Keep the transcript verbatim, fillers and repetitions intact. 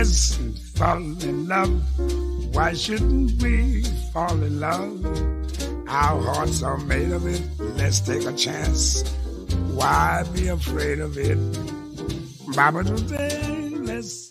kiss and fall in love. Why shouldn't we fall in love? Our hearts are made of it. Let's take a chance. Why be afraid of it? Baba today, let's